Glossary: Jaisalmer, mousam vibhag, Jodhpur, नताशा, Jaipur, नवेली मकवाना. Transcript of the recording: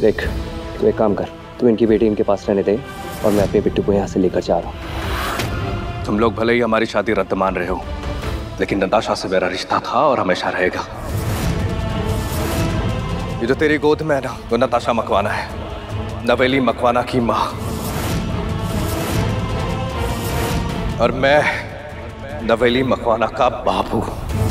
देख, तू एक काम कर, तू इनकी बेटी इनके पास रहने दे और मैं अपने बिट्टू को यहाँ से लेकर जा रहा हूँ। तुम लोग भले ही हमारी शादी रद्द मान रहे हो, लेकिन नताशा से मेरा रिश्ता था और हमेशा रहेगा। ये जो तेरी गोद में है ना, वो नताशा मकवाना है, नवेली मकवाना की माँ। और मैं नवेली मकवाना का बाप हूँ।